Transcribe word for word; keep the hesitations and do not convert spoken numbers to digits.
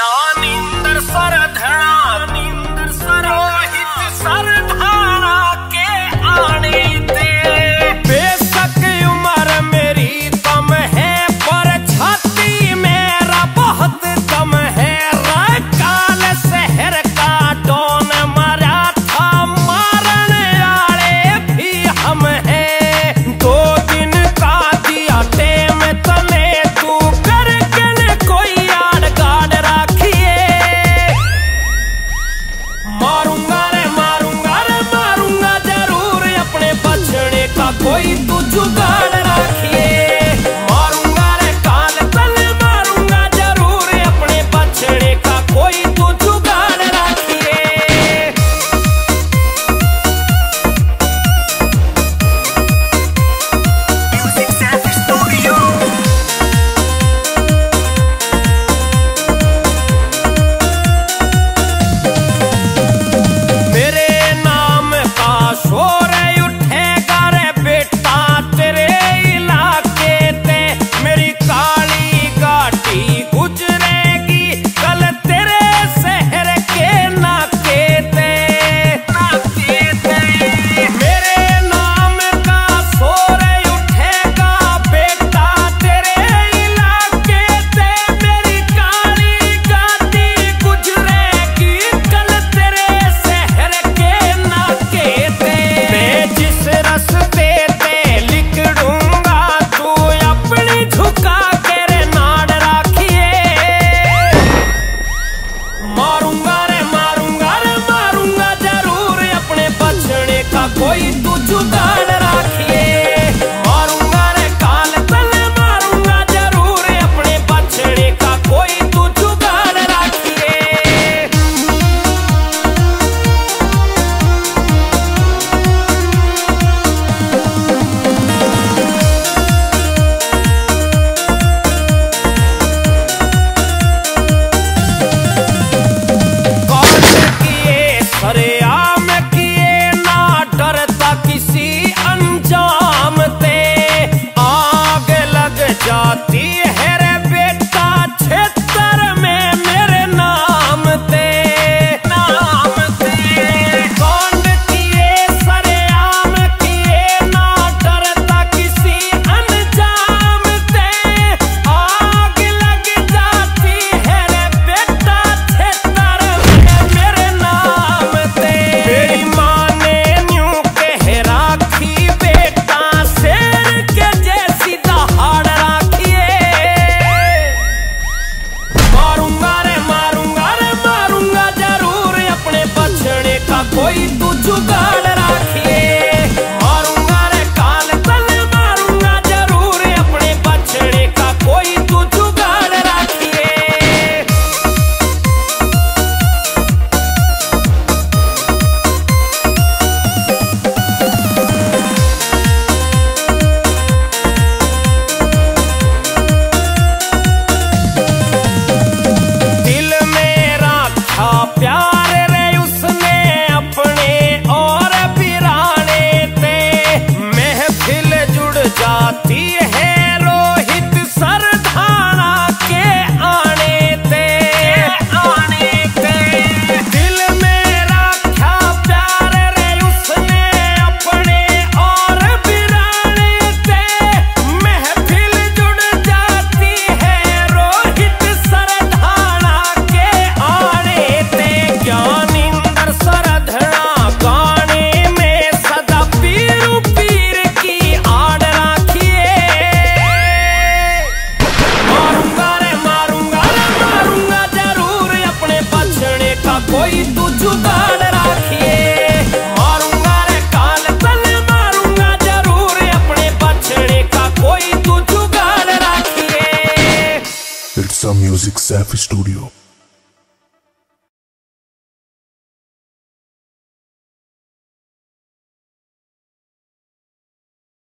क्या नींदर सर धरा नींदर सरोहित सर धारा के आने दे। बेशक उम्र मेरी कम है पर छाती मेरा बहुत दम है। काल शहर का डोन मारा था मारने वाले भी हम है। दो दिन का दिया टेम तने तू करके कोई याद गाड़ रखिए। मारूंगा रे मारूंगा रे मारूंगा जरूर अपने बचने का कोई तू जुगाड़ रखिए। It's a music Saif studio।